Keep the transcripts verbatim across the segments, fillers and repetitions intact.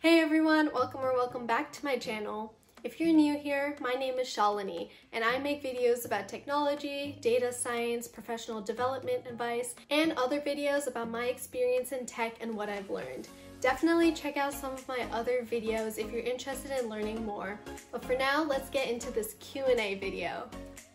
Hey everyone, welcome or welcome back to my channel. If you're new here, my name is Shalini, and I make videos about technology, data science, professional development advice, and other videos about my experience in tech and what I've learned. Definitely check out some of my other videos if you're interested in learning more. But for now, let's get into this Q and A video.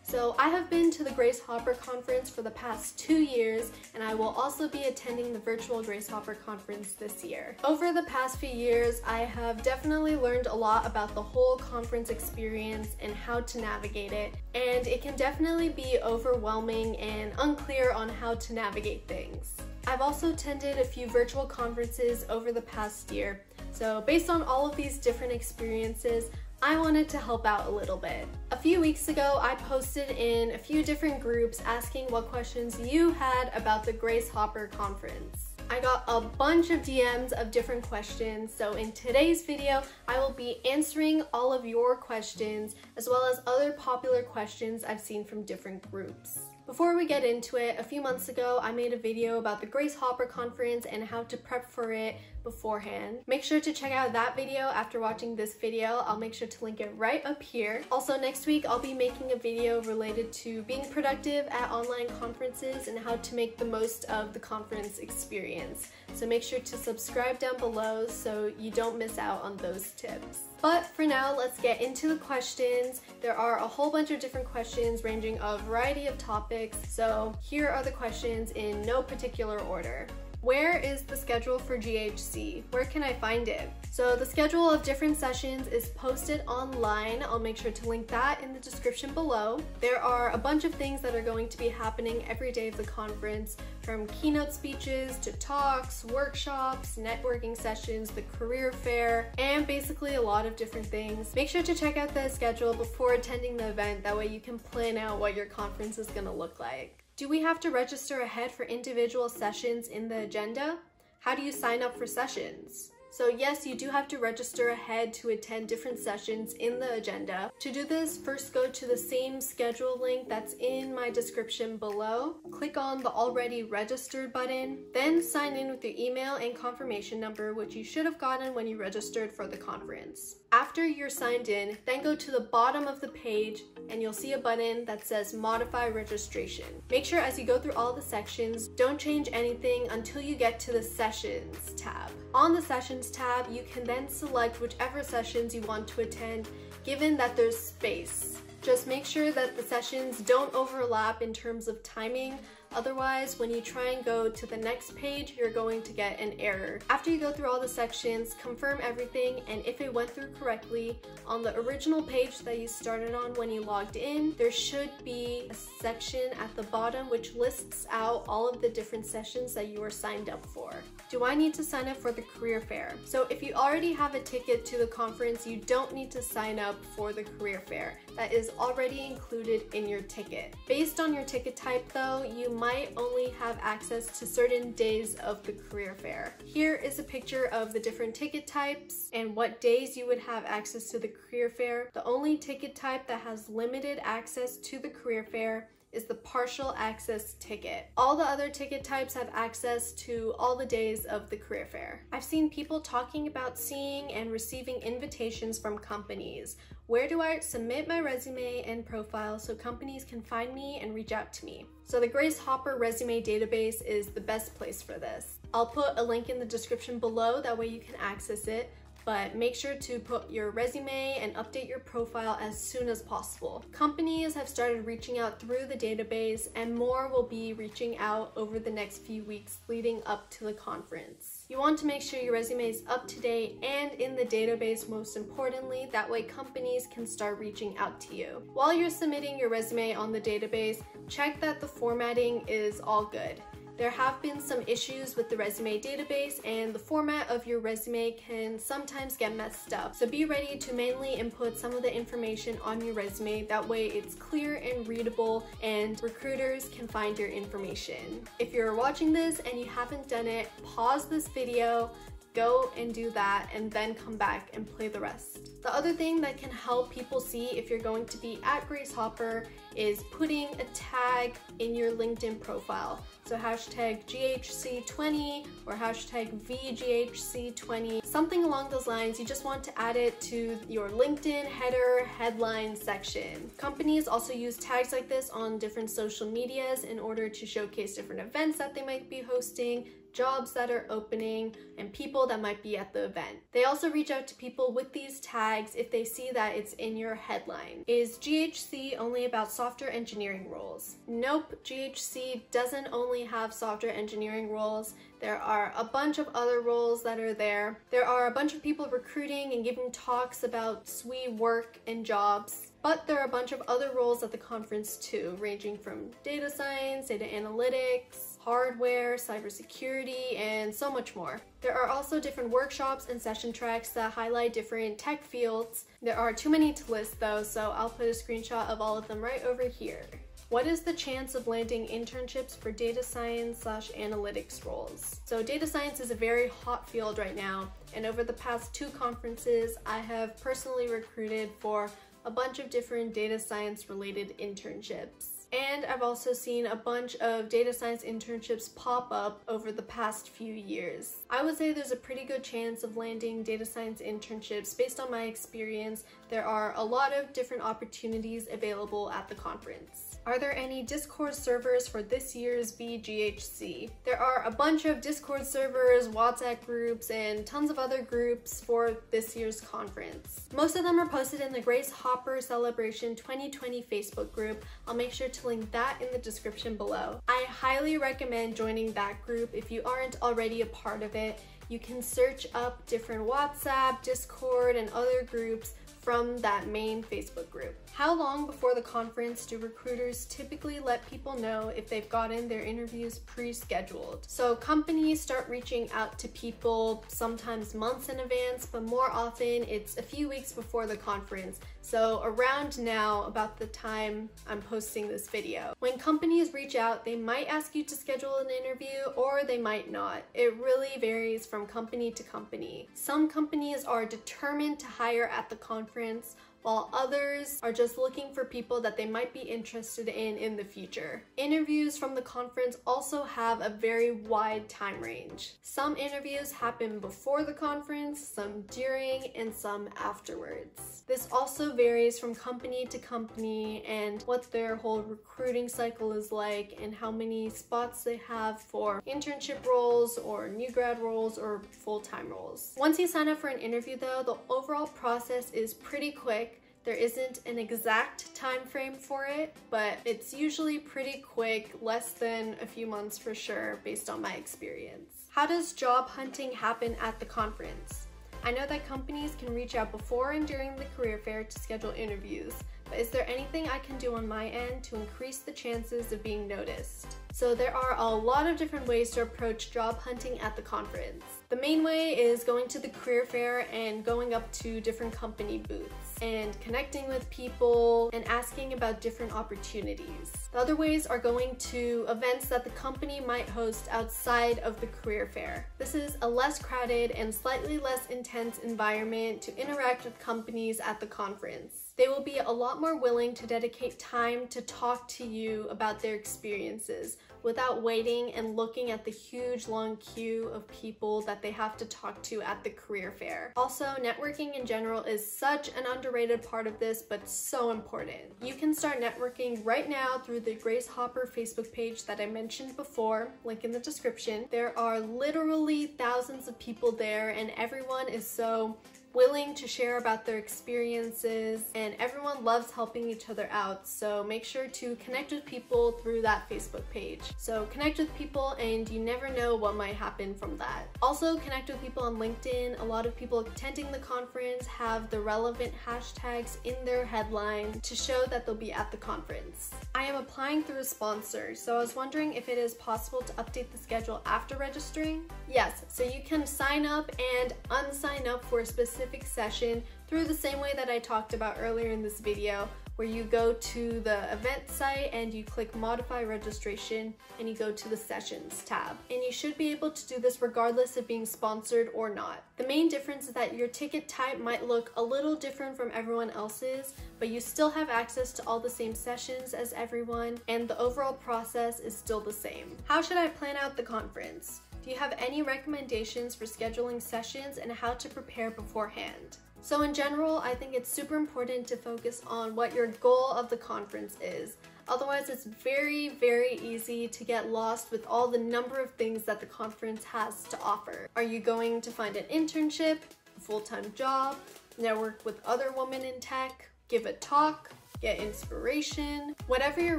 So I have been to the Grace Hopper Conference for the past two years, and I will also be attending the virtual Grace Hopper Conference this year. Over the past few years, I have definitely learned a lot about the whole conference experience and how to navigate it, and it can definitely be overwhelming and unclear on how to navigate things. I've also attended a few virtual conferences over the past year, so based on all of these different experiences, I wanted to help out a little bit. A few weeks ago, I posted in a few different groups asking what questions you had about the Grace Hopper Conference. I got a bunch of D Ms of different questions, so in today's video, I will be answering all of your questions as well as other popular questions I've seen from different groups. Before we get into it, a few months ago, I made a video about the Grace Hopper Conference and how to prep for it beforehand. Make sure to check out that video after watching this video. I'll make sure to link it right up here. Also, next week, I'll be making a video related to being productive at online conferences and how to make the most of the conference experience. So make sure to subscribe down below so you don't miss out on those tips. But for now, let's get into the questions. There are a whole bunch of different questions ranging a variety of topics, so here are the questions in no particular order. Where is the schedule for G H C? Where can I find it? So the schedule of different sessions is posted online. I'll make sure to link that in the description below. There are a bunch of things that are going to be happening every day of the conference, from keynote speeches to talks, workshops, networking sessions, the career fair, and basically a lot of different things. Make sure to check out the schedule before attending the event. That way you can plan out what your conference is gonna look like. Do we have to register ahead for individual sessions in the agenda? How do you sign up for sessions? So yes, you do have to register ahead to attend different sessions in the agenda. To do this, first go to the same schedule link that's in my description below. Click on the already registered button, then sign in with your email and confirmation number, which you should have gotten when you registered for the conference. After you're signed in, then go to the bottom of the page and you'll see a button that says modify registration. Make sure as you go through all the sections, don't change anything until you get to the sessions tab. On the sessions tab, you can then select whichever sessions you want to attend, given that there's space. Just make sure that the sessions don't overlap in terms of timing. Otherwise, when you try and go to the next page, you're going to get an error. After you go through all the sections, confirm everything, and if it went through correctly, on the original page that you started on when you logged in, there should be a section at the bottom which lists out all of the different sessions that you were signed up for. Do I need to sign up for the career fair? So if you already have a ticket to the conference, you don't need to sign up for the career fair. That is already included in your ticket. Based on your ticket type though, you might might only have access to certain days of the career fair. Here is a picture of the different ticket types and what days you would have access to the career fair. The only ticket type that has limited access to the career fair is the partial access ticket. All the other ticket types have access to all the days of the career fair. I've seen people talking about seeing and receiving invitations from companies. Where do I submit my resume and profile so companies can find me and reach out to me? So the Grace Hopper resume database is the best place for this. I'll put a link in the description below, that way you can access it. But make sure to put your resume and update your profile as soon as possible. Companies have started reaching out through the database, and more will be reaching out over the next few weeks leading up to the conference. You want to make sure your resume is up to date and in the database, most importantly, that way companies can start reaching out to you. While you're submitting your resume on the database, check that the formatting is all good. There have been some issues with the resume database, and the format of your resume can sometimes get messed up. So be ready to manually input some of the information on your resume, that way it's clear and readable and recruiters can find your information. If you're watching this and you haven't done it, pause this video, go and do that, and then come back and play the rest. The other thing that can help people see if you're going to be at Grace Hopper is putting a tag in your LinkedIn profile. So hashtag G H C twenty or hashtag V G H C twenty, something along those lines. You just want to add it to your LinkedIn header, headline section. Companies also use tags like this on different social medias in order to showcase different events that they might be hosting, jobs that are opening, and people that might be at the event. They also reach out to people with these tags if they see that it's in your headline. Is G H C only about software engineering roles? Nope, G H C doesn't only have software engineering roles. There are a bunch of other roles that are there. There are a bunch of people recruiting and giving talks about S W E work and jobs. But there are a bunch of other roles at the conference too, ranging from data science, data analytics, hardware, cybersecurity, and so much more. There are also different workshops and session tracks that highlight different tech fields. There are too many to list though, so I'll put a screenshot of all of them right over here. What is the chance of landing internships for data science slash analytics roles? So data science is a very hot field right now, and over the past two conferences, I have personally recruited for a bunch of different data science related internships. And I've also seen a bunch of data science internships pop up over the past few years. I would say there's a pretty good chance of landing data science internships based on my experience. There are a lot of different opportunities available at the conference. Are there any Discord servers for this year's V G H C? There are a bunch of Discord servers, WhatsApp groups, and tons of other groups for this year's conference. Most of them are posted in the Grace Hopper Celebration twenty twenty Facebook group. I'll make sure to link that in the description below. I highly recommend joining that group if you aren't already a part of it. You can search up different WhatsApp, Discord, and other groups from that main Facebook group. How long before the conference do recruiters typically let people know if they've gotten their interviews pre-scheduled? So companies start reaching out to people sometimes months in advance, but more often it's a few weeks before the conference. So around now, about the time I'm posting this video. When companies reach out, they might ask you to schedule an interview or they might not. It really varies from company to company. Some companies are determined to hire at the conference, while others are just looking for people that they might be interested in in the future. Interviews from the conference also have a very wide time range. Some interviews happen before the conference, some during, and some afterwards. This also varies from company to company and what their whole recruiting cycle is like and how many spots they have for internship roles or new grad roles or full-time roles. Once you sign up for an interview though, the overall process is pretty quick. There isn't an exact time frame for it, but it's usually pretty quick, less than a few months for sure, based on my experience. How does job hunting happen at the conference? I know that companies can reach out before and during the career fair to schedule interviews, but is there anything I can do on my end to increase the chances of being noticed? So there are a lot of different ways to approach job hunting at the conference. The main way is going to the career fair and going up to different company booths and connecting with people and asking about different opportunities. The other ways are going to events that the company might host outside of the career fair. This is a less crowded and slightly less intense environment to interact with companies at the conference. They will be a lot more willing to dedicate time to talk to you about their experiences without waiting and looking at the huge long queue of people that they have to talk to at the career fair. Also, networking in general is such an underrated part of this, but so important. You can start networking right now through the Grace Hopper Facebook page that I mentioned before, link in the description. There are literally thousands of people there and everyone is so willing to share about their experiences, and everyone loves helping each other out, so make sure to connect with people through that Facebook page. So connect with people and you never know what might happen from that. Also connect with people on LinkedIn. A lot of people attending the conference have the relevant hashtags in their headline to show that they'll be at the conference. I am applying through a sponsor, so I was wondering if it is possible to update the schedule after registering? Yes, so you can sign up and unsign up for a specific session through the same way that I talked about earlier in this video, where you go to the event site and you click modify registration and you go to the sessions tab. And you should be able to do this regardless of being sponsored or not. The main difference is that your ticket type might look a little different from everyone else's, but you still have access to all the same sessions as everyone and the overall process is still the same. How should I plan out the conference? Do you have any recommendations for scheduling sessions and how to prepare beforehand? So in general, I think it's super important to focus on what your goal of the conference is. Otherwise, it's very, very easy to get lost with all the number of things that the conference has to offer. Are you going to find an internship, a full-time job, network with other women in tech, give a talk, get inspiration? Whatever your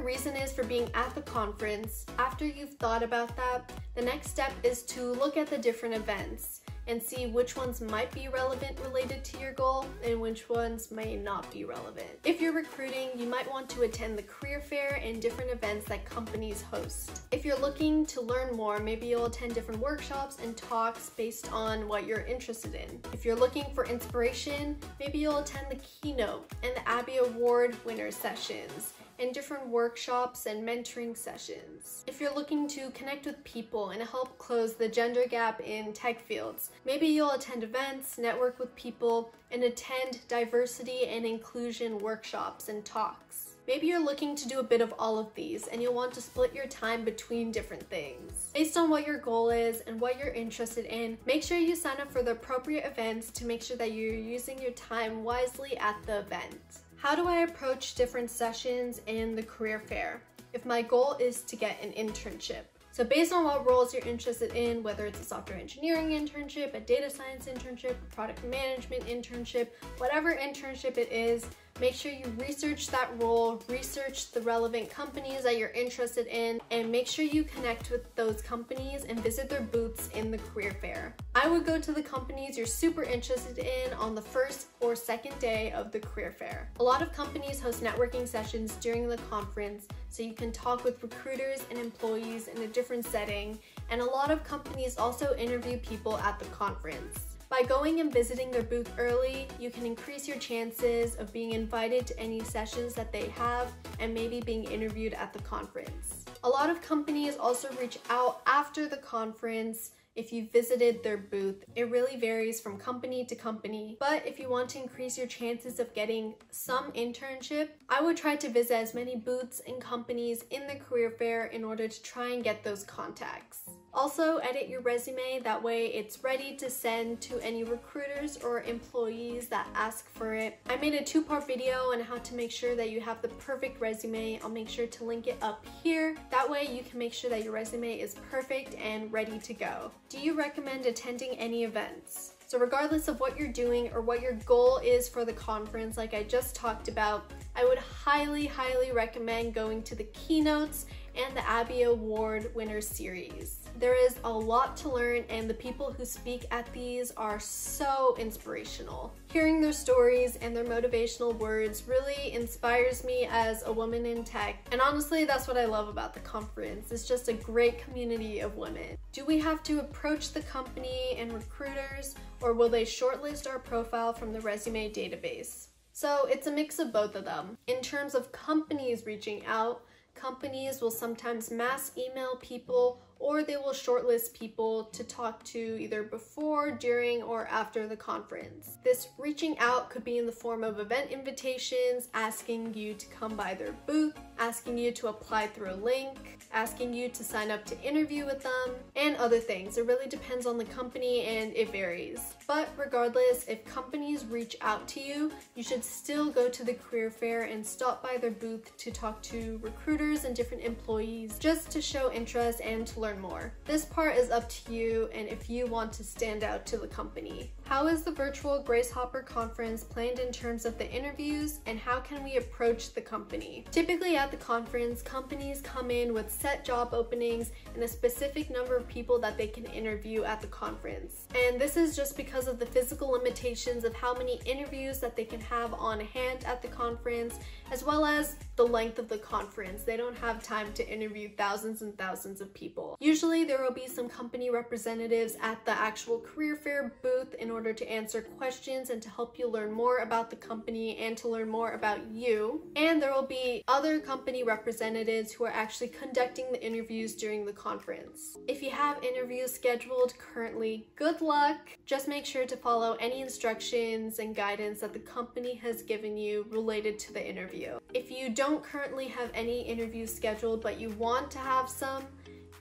reason is for being at the conference, after you've thought about that, the next step is to look at the different events and see which ones might be relevant related to your goal and which ones may not be relevant. If you're recruiting, you might want to attend the career fair and different events that companies host. If you're looking to learn more, maybe you'll attend different workshops and talks based on what you're interested in. If you're looking for inspiration, maybe you'll attend the keynote and the Abby Award winner sessions and different workshops and mentoring sessions. If you're looking to connect with people and help close the gender gap in tech fields, maybe you'll attend events, network with people, and attend diversity and inclusion workshops and talks. Maybe you're looking to do a bit of all of these and you'll want to split your time between different things. Based on what your goal is and what you're interested in, make sure you sign up for the appropriate events to make sure that you're using your time wisely at the event. How do I approach different sessions in the career fair if my goal is to get an internship? So based on what roles you're interested in, whether it's a software engineering internship, a data science internship, a product management internship, whatever internship it is, make sure you research that role, research the relevant companies that you're interested in, and make sure you connect with those companies and visit their booths in the career fair. I would go to the companies you're super interested in on the first or second day of the career fair. A lot of companies host networking sessions during the conference, so you can talk with recruiters and employees in a different setting, and a lot of companies also interview people at the conference. By going and visiting their booth early, you can increase your chances of being invited to any sessions that they have and maybe being interviewed at the conference. A lot of companies also reach out after the conference if you visited their booth. It really varies from company to company, but if you want to increase your chances of getting some internship, I would try to visit as many booths and companies in the career fair in order to try and get those contacts. Also, edit your resume, that way it's ready to send to any recruiters or employees that ask for it. I made a two-part video on how to make sure that you have the perfect resume. I'll make sure to link it up here. That way you can make sure that your resume is perfect and ready to go. Do you recommend attending any events? So regardless of what you're doing or what your goal is for the conference, like I just talked about, I would highly, highly recommend going to the keynotes and the Abby Award winner series. There is a lot to learn and the people who speak at these are so inspirational. Hearing their stories and their motivational words really inspires me as a woman in tech. And honestly, that's what I love about the conference. It's just a great community of women. Do we have to approach the company and recruiters, or will they shortlist our profile from the resume database? So it's a mix of both of them. In terms of companies reaching out, companies will sometimes mass email people, or they will shortlist people to talk to either before, during, or after the conference. This reaching out could be in the form of event invitations, asking you to come by their booth, asking you to apply through a link, asking you to sign up to interview with them, and other things. It really depends on the company and it varies. But regardless, if companies reach out to you, you should still go to the career fair and stop by their booth to talk to recruiters and different employees just to show interest and to learn more. This part is up to you and if you want to stand out to the company. How is the virtual Grace Hopper conference planned in terms of the interviews and how can we approach the company? Typically at the conference, companies come in with set job openings and a specific number of people that they can interview at the conference. And this is just because of the physical limitations of how many interviews that they can have on hand at the conference, as well as the length of the conference. They don't have time to interview thousands and thousands of people. people. Usually there will be some company representatives at the actual career fair booth in order to answer questions and to help you learn more about the company and to learn more about you. And there will be other company representatives who are actually conducting the interviews during the conference. If you have interviews scheduled currently, good luck. Just make sure to follow any instructions and guidance that the company has given you related to the interview. If you don't currently have any interviews scheduled but you want to have some,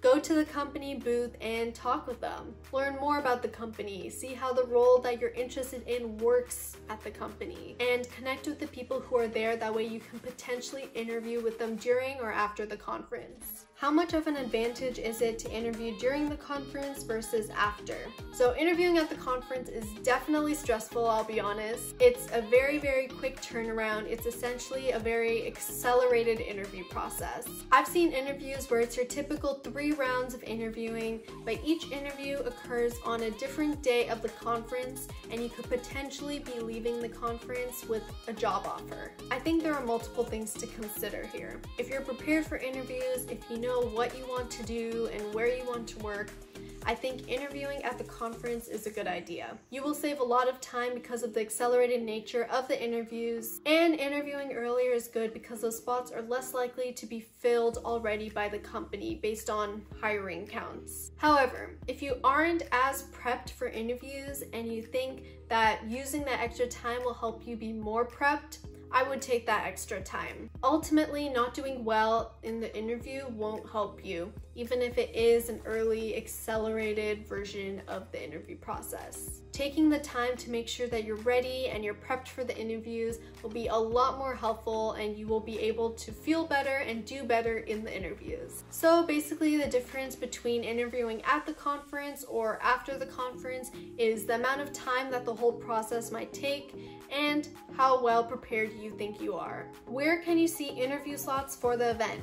go to the company booth and talk with them. Learn more about the company, see how the role that you're interested in works at the company, and connect with the people who are there. That way you can potentially interview with them during or after the conference. How much of an advantage is it to interview during the conference versus after? So interviewing at the conference is definitely stressful, I'll be honest. It's a very, very quick turnaround. It's essentially a very accelerated interview process. I've seen interviews where it's your typical three rounds of interviewing, but each interview occurs on a different day of the conference, and you could potentially be leaving the conference with a job offer. I think there are multiple things to consider here. If you're prepared for interviews, if you know know what you want to do and where you want to work, I think interviewing at the conference is a good idea. You will save a lot of time because of the accelerated nature of the interviews, and interviewing earlier is good because those spots are less likely to be filled already by the company based on hiring counts. However, if you aren't as prepped for interviews and you think that using that extra time will help you be more prepped, I would take that extra time. Ultimately, not doing well in the interview won't help you, even if it is an early, accelerated version of the interview process. Taking the time to make sure that you're ready and you're prepped for the interviews will be a lot more helpful, and you will be able to feel better and do better in the interviews. So basically, the difference between interviewing at the conference or after the conference is the amount of time that the whole process might take and how well prepared you think you are. Where can you see interview slots for the event?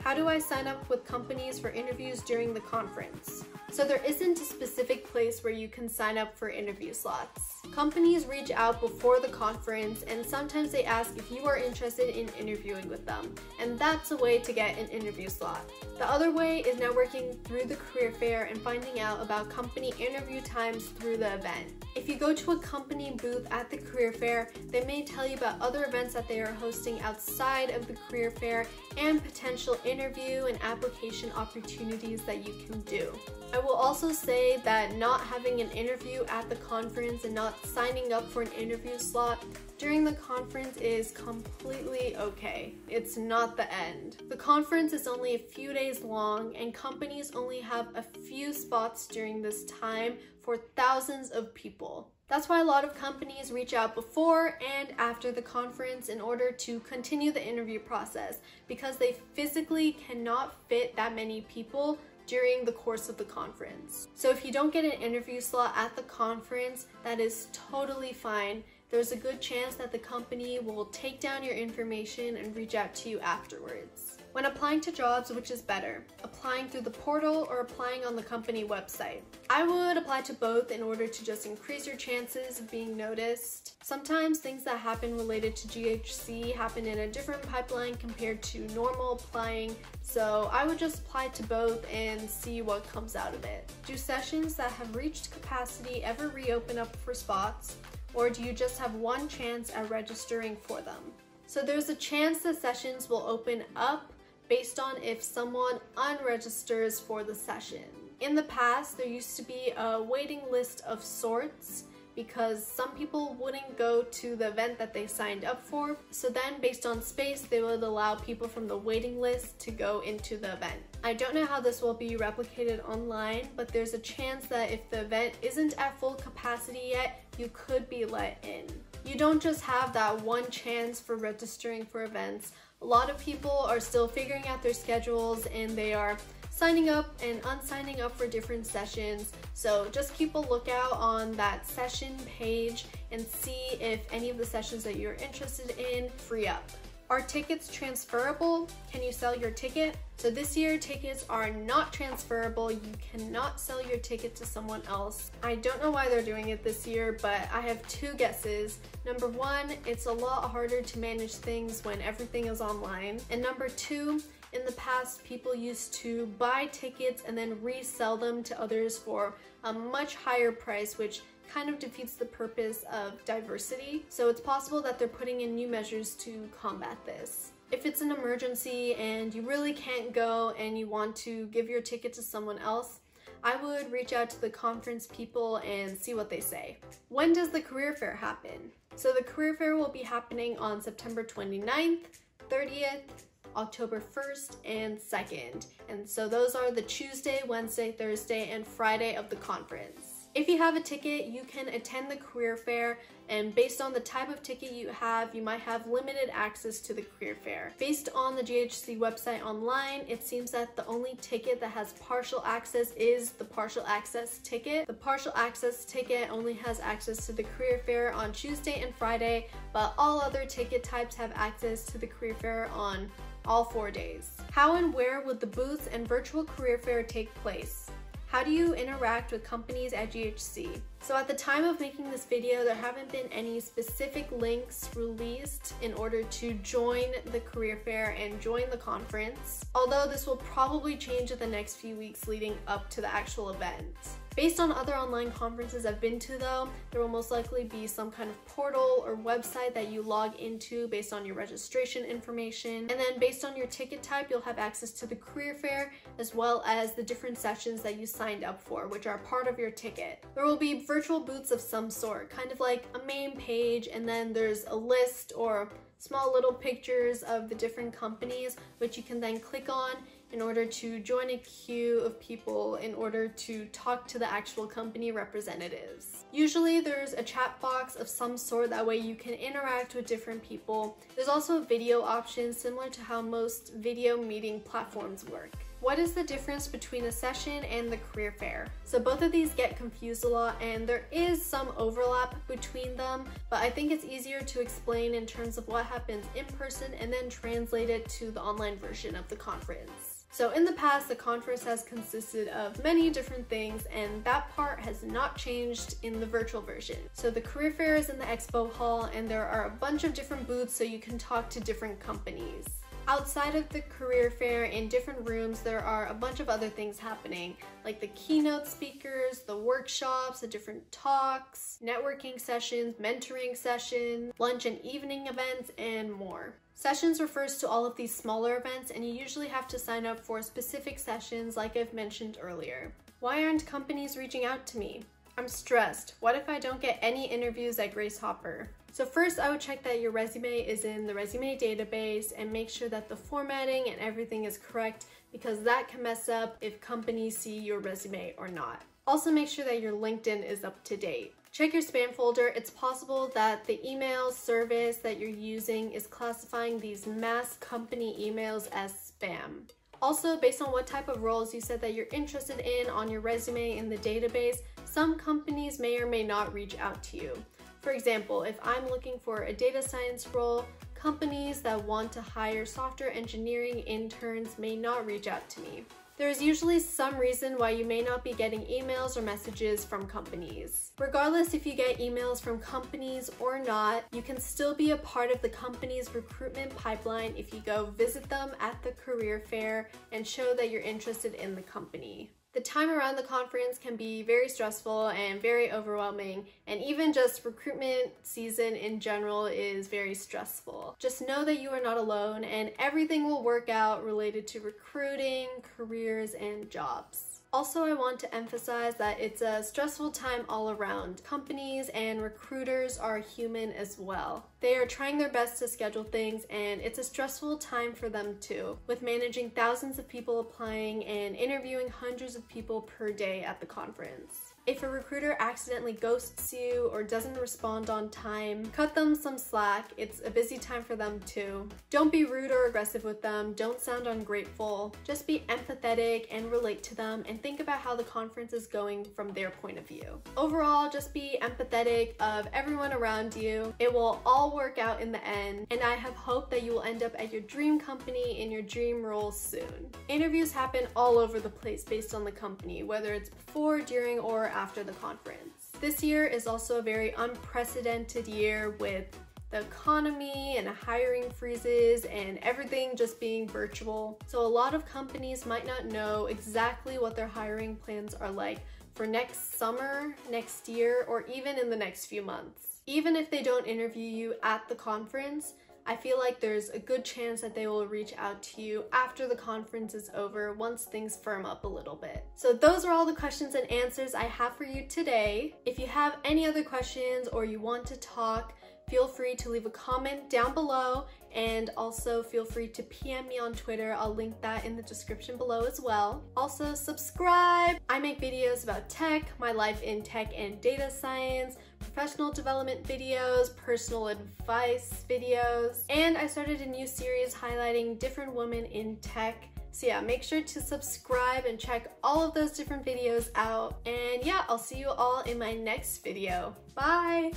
How do I sign up with companies for interviews during the conference? So there isn't a specific place where you can sign up for interview slots. Companies reach out before the conference, and sometimes they ask if you are interested in interviewing with them, and that's a way to get an interview slot. The other way is networking through the career fair and finding out about company interview times through the event. If you go to a company booth at the career fair, they may tell you about other events that they are hosting outside of the career fair and potential interview and application opportunities that you can do. I will also say that not having an interview at the conference and not signing up for an interview slot during the conference is completely okay. It's not the end. The conference is only a few days long, and companies only have a few spots during this time for thousands of people. That's why a lot of companies reach out before and after the conference in order to continue the interview process, because they physically cannot fit that many people during the course of the conference. So if you don't get an interview slot at the conference, that is totally fine. There's a good chance that the company will take down your information and reach out to you afterwards. When applying to jobs, which is better? Applying through the portal or applying on the company website? I would apply to both in order to just increase your chances of being noticed. Sometimes things that happen related to G H C happen in a different pipeline compared to normal applying, so I would just apply to both and see what comes out of it. Do sessions that have reached capacity ever reopen up for spots? Or do you just have one chance at registering for them? So there's a chance the sessions will open up based on if someone unregisters for the session. In the past, there used to be a waiting list of sorts because some people wouldn't go to the event that they signed up for. So then based on space, they would allow people from the waiting list to go into the event. I don't know how this will be replicated online, but there's a chance that if the event isn't at full capacity yet, you could be let in. You don't just have that one chance for registering for events. A lot of people are still figuring out their schedules, and they are signing up and unsigning up for different sessions. So just keep a lookout on that session page and see if any of the sessions that you're interested in free up. Are tickets transferable? Can you sell your ticket? So this year, tickets are not transferable. You cannot sell your ticket to someone else. I don't know why they're doing it this year, but I have two guesses. Number one, it's a lot harder to manage things when everything is online. And number two, In the past, people used to buy tickets and then resell them to others for a much higher price, which kind of defeats the purpose of diversity. So it's possible that they're putting in new measures to combat this. If it's an emergency and you really can't go and you want to give your ticket to someone else, I would reach out to the conference people and see what they say. When does the career fair happen? So the career fair will be happening on September twenty-ninth, thirtieth, October first and second. And so those are the Tuesday, Wednesday, Thursday, and Friday of the conference. If you have a ticket, you can attend the career fair, and based on the type of ticket you have, you might have limited access to the career fair. Based on the G H C website online, it seems that the only ticket that has partial access is the partial access ticket. The partial access ticket only has access to the career fair on Tuesday and Friday, but all other ticket types have access to the career fair on all four days. How and where would the booths and virtual career fair take place? How do you interact with companies at G H C? So at the time of making this video, there haven't been any specific links released in order to join the career fair and join the conference, although this will probably change in the next few weeks leading up to the actual event. Based on other online conferences I've been to though, there will most likely be some kind of portal or website that you log into based on your registration information. And then based on your ticket type, you'll have access to the career fair as well as the different sessions that you signed up for, which are part of your ticket. There will be virtual booths of some sort, kind of like a main page, and then there's a list or small little pictures of the different companies, which you can then click on in order to join a queue of people in order to talk to the actual company representatives. Usually there's a chat box of some sort, that way you can interact with different people. There's also a video option similar to how most video meeting platforms work. What is the difference between a session and the career fair? So both of these get confused a lot, and there is some overlap between them, but I think it's easier to explain in terms of what happens in person and then translate it to the online version of the conference. So in the past, the conference has consisted of many different things, and that part has not changed in the virtual version. So the career fair is in the expo hall, and there are a bunch of different booths so you can talk to different companies. Outside of the career fair, in different rooms, there are a bunch of other things happening, like the keynote speakers, the workshops, the different talks, networking sessions, mentoring sessions, lunch and evening events, and more. Sessions refers to all of these smaller events, and you usually have to sign up for specific sessions like I've mentioned earlier. Why aren't companies reaching out to me? I'm stressed. What if I don't get any interviews at Grace Hopper? So first, I would check that your resume is in the resume database and make sure that the formatting and everything is correct, because that can mess up if companies see your resume or not. Also, make sure that your LinkedIn is up to date. Check your spam folder. It's possible that the email service that you're using is classifying these mass company emails as spam. Also, based on what type of roles you said that you're interested in on your resume in the database, some companies may or may not reach out to you. For example, if I'm looking for a data science role, companies that want to hire software engineering interns may not reach out to me. There is usually some reason why you may not be getting emails or messages from companies. Regardless if you get emails from companies or not, you can still be a part of the company's recruitment pipeline if you go visit them at the career fair and show that you're interested in the company. The time around the conference can be very stressful and very overwhelming, and even just recruitment season in general is very stressful. Just know that you are not alone, and everything will work out related to recruiting, careers, and jobs. Also, I want to emphasize that it's a stressful time all around. Companies and recruiters are human as well. They are trying their best to schedule things, and it's a stressful time for them too, with managing thousands of people applying and interviewing hundreds of people per day at the conference. If a recruiter accidentally ghosts you or doesn't respond on time, cut them some slack. It's a busy time for them too. Don't be rude or aggressive with them. Don't sound ungrateful. Just be empathetic and relate to them, and think about how the conference is going from their point of view. Overall, just be empathetic of everyone around you. It will all work out in the end, and I have hope that you will end up at your dream company in your dream role soon. Interviews happen all over the place based on the company, whether it's before, during, or after the conference. This year is also a very unprecedented year with the economy and hiring freezes and everything just being virtual. So a lot of companies might not know exactly what their hiring plans are like for next summer, next year, or even in the next few months. Even if they don't interview you at the conference, I feel like there's a good chance that they will reach out to you after the conference is over once things firm up a little bit. So those are all the questions and answers I have for you today. If you have any other questions or you want to talk, feel free to leave a comment down below, and also feel free to P M me on Twitter. I'll link that in the description below as well. Also subscribe! I make videos about tech, my life in tech and data science, professional development videos, personal advice videos, and I started a new series highlighting different women in tech. So yeah, make sure to subscribe and check all of those different videos out. And yeah, I'll see you all in my next video. Bye!